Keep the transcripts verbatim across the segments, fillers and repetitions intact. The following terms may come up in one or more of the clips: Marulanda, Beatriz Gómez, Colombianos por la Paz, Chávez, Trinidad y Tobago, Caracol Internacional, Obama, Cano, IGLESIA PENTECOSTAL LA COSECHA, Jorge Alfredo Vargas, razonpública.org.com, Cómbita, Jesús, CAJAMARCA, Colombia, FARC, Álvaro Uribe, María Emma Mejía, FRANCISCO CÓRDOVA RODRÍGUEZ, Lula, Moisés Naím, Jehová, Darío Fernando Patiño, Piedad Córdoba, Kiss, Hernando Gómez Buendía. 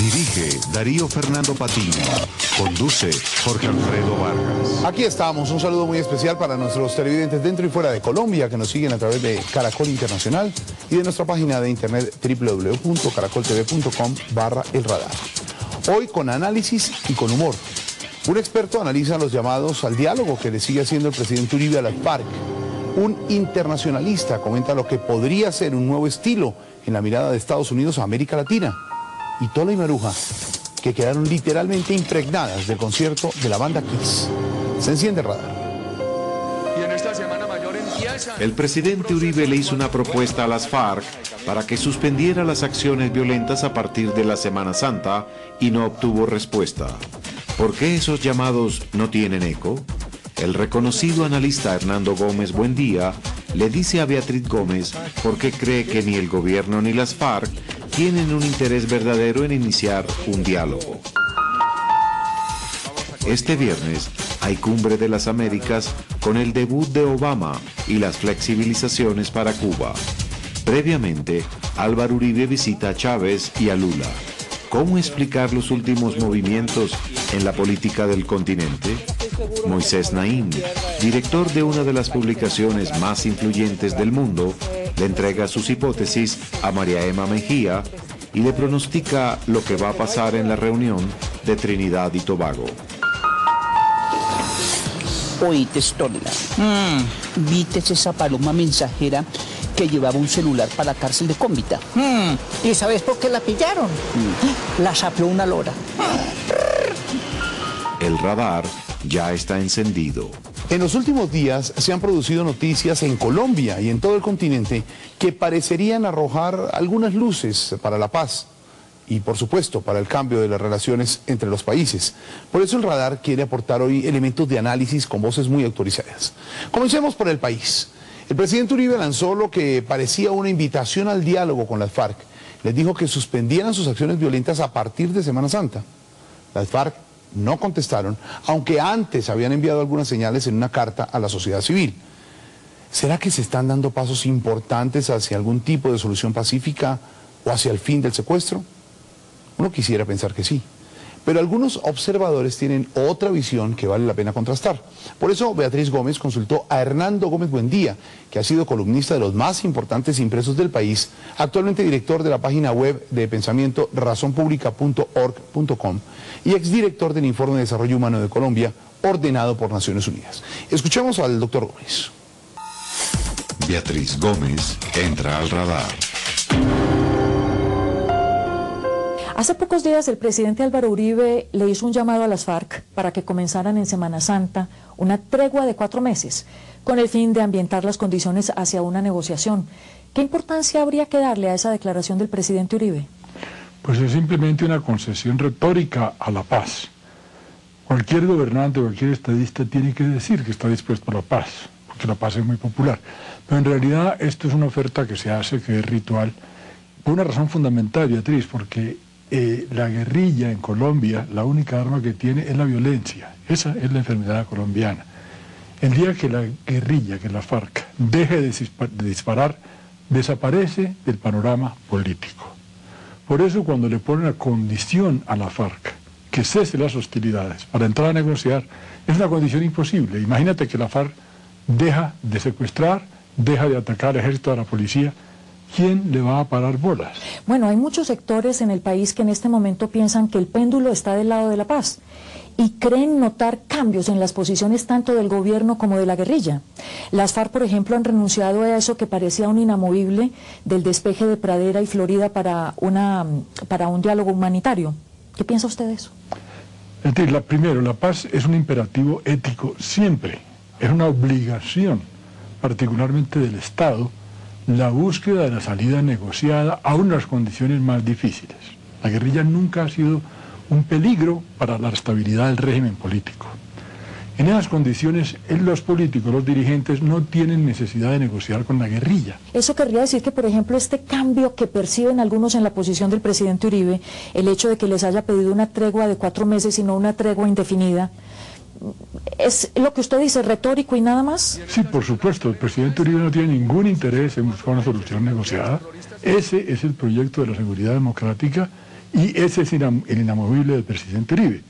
Dirige Darío Fernando Patiño. Conduce Jorge Alfredo Vargas. Aquí estamos, un saludo muy especial para nuestros televidentes dentro y fuera de Colombia que nos siguen a través de Caracol Internacional y de nuestra página de internet doble u doble u doble u punto caracol t v punto com barra el radar. Hoy con análisis y con humor. Un experto analiza los llamados al diálogo que le sigue haciendo el presidente Uribe a las FARC. Un internacionalista comenta lo que podría ser un nuevo estilo en la mirada de Estados Unidos a América Latina. Y Tola y Maruja, que quedaron literalmente impregnadas del concierto de la banda Kiss. Se enciende el radar. El presidente Uribe le hizo una propuesta a las FARC para que suspendiera las acciones violentas a partir de la Semana Santa y no obtuvo respuesta. ¿Por qué esos llamados no tienen eco? El reconocido analista Hernando Gómez Buendía le dice a Beatriz Gómez por qué cree que ni el gobierno ni las FARC tienen un interés verdadero en iniciar un diálogo. Este viernes hay Cumbre de las Américas con el debut de Obama y las flexibilizaciones para Cuba. Previamente, Álvaro Uribe visita a Chávez y a Lula. ¿Cómo explicar los últimos movimientos en la política del continente? Moisés Naím, director de una de las publicaciones más influyentes del mundo, le entrega sus hipótesis a María Emma Mejía y le pronostica lo que va a pasar en la reunión de Trinidad y Tobago. Oí, Testorla, mm. Vítes esa paloma mensajera que llevaba un celular para la cárcel de Cómbita. Mm. ¿Y sabes por qué la pillaron? Mm. La sapeó una lora. El radar ya está encendido. En los últimos días se han producido noticias en Colombia y en todo el continente que parecerían arrojar algunas luces para la paz y, por supuesto, para el cambio de las relaciones entre los países. Por eso el radar quiere aportar hoy elementos de análisis con voces muy autorizadas. Comencemos por el país. El presidente Uribe lanzó lo que parecía una invitación al diálogo con las FARC. Les dijo que suspendieran sus acciones violentas a partir de Semana Santa. Las FARC no contestaron, aunque antes habían enviado algunas señales en una carta a la sociedad civil. ¿Será que se están dando pasos importantes hacia algún tipo de solución pacífica o hacia el fin del secuestro? Uno quisiera pensar que sí, pero algunos observadores tienen otra visión que vale la pena contrastar. Por eso Beatriz Gómez consultó a Hernando Gómez Buendía, que ha sido columnista de los más importantes impresos del país, actualmente director de la página web de pensamiento razón pública punto org punto com y exdirector del Informe de Desarrollo Humano de Colombia, ordenado por Naciones Unidas. Escuchemos al doctor Gómez. Beatriz Gómez entra al radar. Hace pocos días el presidente Álvaro Uribe le hizo un llamado a las FARC para que comenzaran en Semana Santa una tregua de cuatro meses con el fin de ambientar las condiciones hacia una negociación. ¿Qué importancia habría que darle a esa declaración del presidente Uribe? Pues es simplemente una concesión retórica a la paz. Cualquier gobernante, cualquier estadista tiene que decir que está dispuesto a la paz, porque la paz es muy popular. Pero en realidad esto es una oferta que se hace, que es ritual, por una razón fundamental, Beatriz, porque Eh, la guerrilla en Colombia, la única arma que tiene es la violencia. Esa es la enfermedad colombiana. El día que la guerrilla, que la FARC, deje de disparar, desaparece del panorama político. Por eso cuando le ponen la condición a la FARC, que cese las hostilidades para entrar a negociar, es una condición imposible. Imagínate que la FARC deja de secuestrar, deja de atacar al ejército, a la policía. ¿Quién le va a parar bolas? Bueno, hay muchos sectores en el país que en este momento piensan que el péndulo está del lado de la paz y creen notar cambios en las posiciones tanto del gobierno como de la guerrilla. Las FARC, por ejemplo, han renunciado a eso que parecía un inamovible del despeje de Pradera y Florida para, una, para un diálogo humanitario. ¿Qué piensa usted de eso? Es decir, la, primero, la paz es un imperativo ético siempre, es una obligación, particularmente del Estado, la búsqueda de la salida negociada, aún en las condiciones más difíciles. La guerrilla nunca ha sido un peligro para la estabilidad del régimen político. En esas condiciones, los políticos, los dirigentes, no tienen necesidad de negociar con la guerrilla. Eso querría decir que, por ejemplo, este cambio que perciben algunos en la posición del presidente Uribe, el hecho de que les haya pedido una tregua de cuatro meses y no una tregua indefinida, ¿es lo que usted dice, retórico y nada más? Sí, por supuesto, el presidente Uribe no tiene ningún interés en buscar una solución negociada. Ese es el proyecto de la seguridad democrática Y ese es inam el inamovible del presidente Uribe.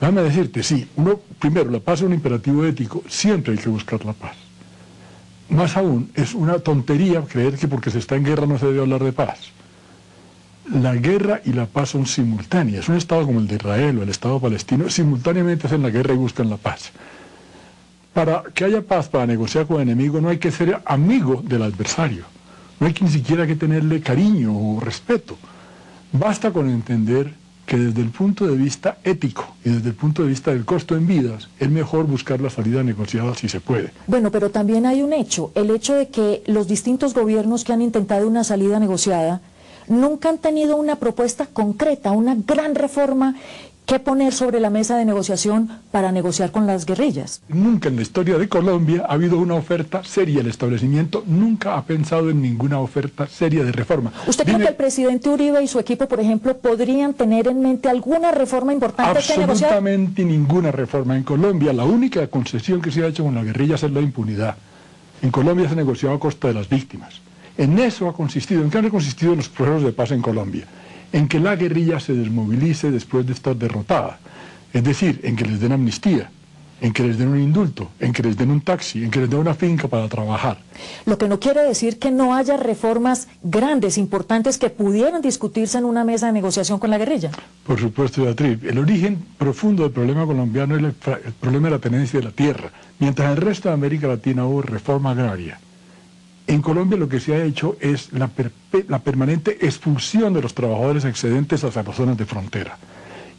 Déjame decirte, sí, uno, primero, la paz es un imperativo ético, siempre hay que buscar la paz. Más aún, es una tontería creer que porque se está en guerra no se debe hablar de paz. La guerra y la paz son simultáneas. Un Estado como el de Israel o el Estado palestino simultáneamente hacen la guerra y buscan la paz. Para que haya paz, para negociar con el enemigo, no hay que ser amigo del adversario. No hay que, ni siquiera que tenerle cariño o respeto. Basta con entender que desde el punto de vista ético y desde el punto de vista del costo en vidas, es mejor buscar la salida negociada si se puede. Bueno, pero también hay un hecho, el hecho de que los distintos gobiernos que han intentado una salida negociada nunca han tenido una propuesta concreta, una gran reforma que poner sobre la mesa de negociación para negociar con las guerrillas. Nunca en la historia de Colombia ha habido una oferta seria. El establecimiento nunca ha pensado en ninguna oferta seria de reforma. ¿Usted Dime... cree que el presidente Uribe y su equipo, por ejemplo, podrían tener en mente alguna reforma importante que negociar? Absolutamente ninguna reforma en Colombia. La única concesión que se ha hecho con las guerrillas es la impunidad. En Colombia se ha negociado a costa de las víctimas. En eso ha consistido. ¿En qué han consistido los procesos de paz en Colombia? En que la guerrilla se desmovilice después de estar derrotada, es decir, en que les den amnistía, en que les den un indulto, en que les den un taxi, en que les den una finca para trabajar. Lo que no quiere decir que no haya reformas grandes, importantes, que pudieran discutirse en una mesa de negociación con la guerrilla. Por supuesto, Beatriz, el origen profundo del problema colombiano es el, el problema de la tenencia de la tierra. Mientras en el resto de América Latina hubo reforma agraria, en Colombia lo que se ha hecho es la, la permanente expulsión de los trabajadores excedentes hacia las zonas de frontera.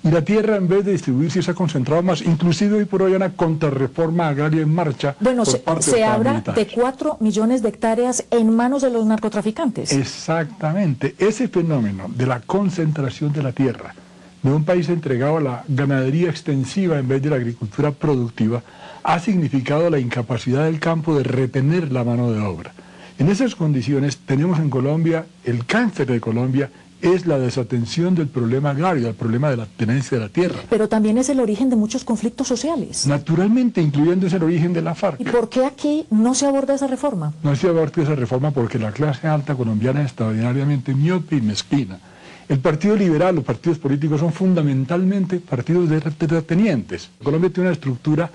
Y la tierra, en vez de distribuirse, se ha concentrado más. Inclusive hoy por hoy hay una contrarreforma agraria en marcha. Bueno, se, se habla de cuatro millones de hectáreas en manos de los narcotraficantes. Exactamente. Ese fenómeno de la concentración de la tierra, de un país entregado a la ganadería extensiva en vez de la agricultura productiva, ha significado la incapacidad del campo de retener la mano de obra. En esas condiciones tenemos en Colombia, el cáncer de Colombia es la desatención del problema agrario, el problema de la tenencia de la tierra. Pero también es el origen de muchos conflictos sociales. Naturalmente, incluyendo ese origen de la FARC. ¿Y por qué aquí no se aborda esa reforma? No se aborda esa reforma porque la clase alta colombiana es extraordinariamente miope y mezquina. El Partido Liberal, los partidos políticos son fundamentalmente partidos de terratenientes. Colombia tiene una estructura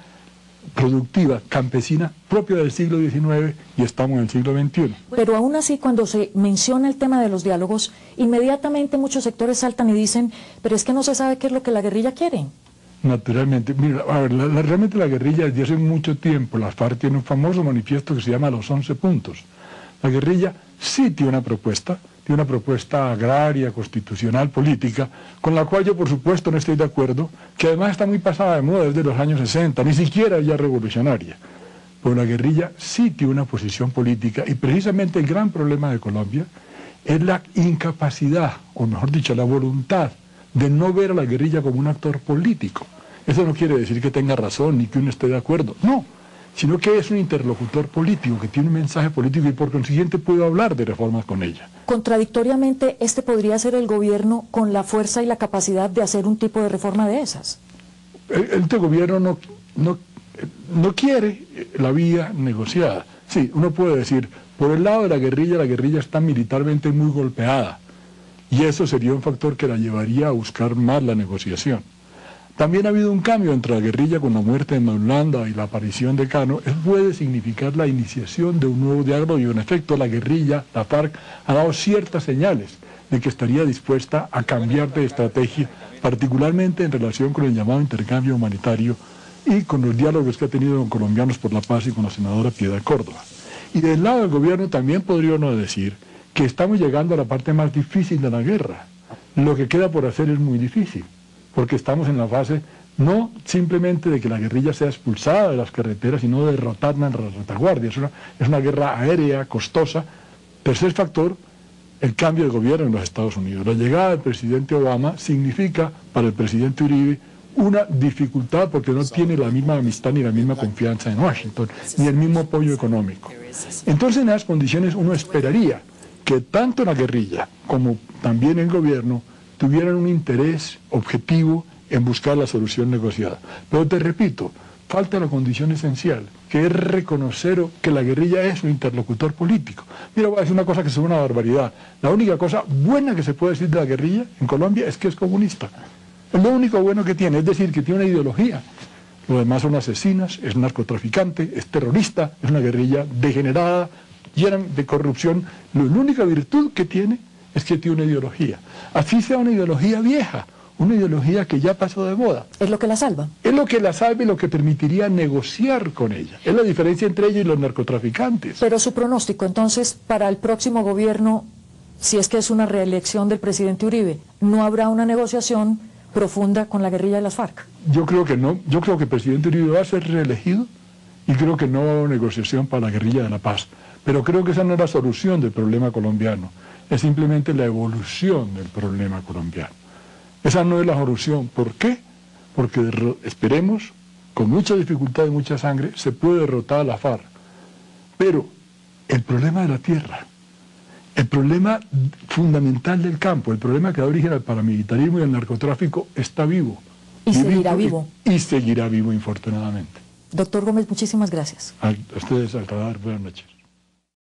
productiva, campesina, propia del siglo diecinueve y estamos en el siglo veintiuno. Pero aún así, cuando se menciona el tema de los diálogos, inmediatamente muchos sectores saltan y dicen, pero es que no se sabe qué es lo que la guerrilla quiere. Naturalmente, mira, a ver, la, la, realmente la guerrilla desde hace mucho tiempo, la FARC tiene un famoso manifiesto que se llama Los once puntos. La guerrilla sí tiene una propuesta, tiene una propuesta agraria, constitucional, política, con la cual yo por supuesto no estoy de acuerdo, que además está muy pasada de moda desde los años sesenta, ni siquiera ya revolucionaria. Pero la guerrilla sí tiene una posición política y precisamente el gran problema de Colombia es la incapacidad, o mejor dicho, la voluntad de no ver a la guerrilla como un actor político. Eso no quiere decir que tenga razón ni que uno esté de acuerdo, no, sino que es un interlocutor político, que tiene un mensaje político y por consiguiente puedo hablar de reformas con ella. Contradictoriamente, este podría ser el gobierno con la fuerza y la capacidad de hacer un tipo de reforma de esas. Este gobierno no, no, no quiere la vía negociada. Sí, uno puede decir, por el lado de la guerrilla, la guerrilla está militarmente muy golpeada y eso sería un factor que la llevaría a buscar más la negociación. También ha habido un cambio entre la guerrilla con la muerte de Marulanda y la aparición de Cano. Eso puede significar la iniciación de un nuevo diálogo y en efecto la guerrilla, la FARC, ha dado ciertas señales de que estaría dispuesta a cambiar de estrategia, particularmente en relación con el llamado intercambio humanitario y con los diálogos que ha tenido con Colombianos por la Paz y con la senadora Piedad Córdoba. Y del lado del gobierno también podría uno decir que estamos llegando a la parte más difícil de la guerra. Lo que queda por hacer es muy difícil, porque estamos en la fase no simplemente de que la guerrilla sea expulsada de las carreteras, sino de derrotarla en la retaguardia. Es una, es una guerra aérea, costosa. Tercer factor, el cambio de gobierno en los Estados Unidos. La llegada del presidente Obama significa para el presidente Uribe una dificultad porque no tiene la misma amistad ni la misma confianza en Washington, ni el mismo apoyo económico. Entonces en esas condiciones uno esperaría que tanto la guerrilla como también el gobierno tuvieran un interés objetivo en buscar la solución negociada. Pero te repito, falta la condición esencial, que es reconocer que la guerrilla es un interlocutor político. Mira, voy a decir una cosa que es una barbaridad. La única cosa buena que se puede decir de la guerrilla en Colombia es que es comunista. Es lo único bueno que tiene, es decir, que tiene una ideología. Lo demás son asesinas, es narcotraficante, es terrorista, es una guerrilla degenerada, llena de corrupción. La única virtud que tiene es que tiene una ideología. Así sea una ideología vieja, una ideología que ya pasó de moda. ¿Es lo que la salva? Es lo que la salva y lo que permitiría negociar con ella. Es la diferencia entre ella y los narcotraficantes. Pero su pronóstico, entonces, para el próximo gobierno, si es que es una reelección del presidente Uribe, ¿no habrá una negociación profunda con la guerrilla de las FARC? Yo creo que no. Yo creo que el presidente Uribe va a ser reelegido y creo que no va a haber negociación para la guerrilla de la paz. Pero creo que esa no es la solución del problema colombiano. Es simplemente la evolución del problema colombiano. Esa no es la solución. ¿Por qué? Porque esperemos, con mucha dificultad y mucha sangre, se puede derrotar a la FARC. Pero el problema de la tierra, el problema fundamental del campo, el problema que da origen al paramilitarismo y al narcotráfico, está vivo. Y seguirá vivo. Y, y seguirá vivo, infortunadamente. Doctor Gómez, muchísimas gracias. A ustedes, al radar, buenas noches.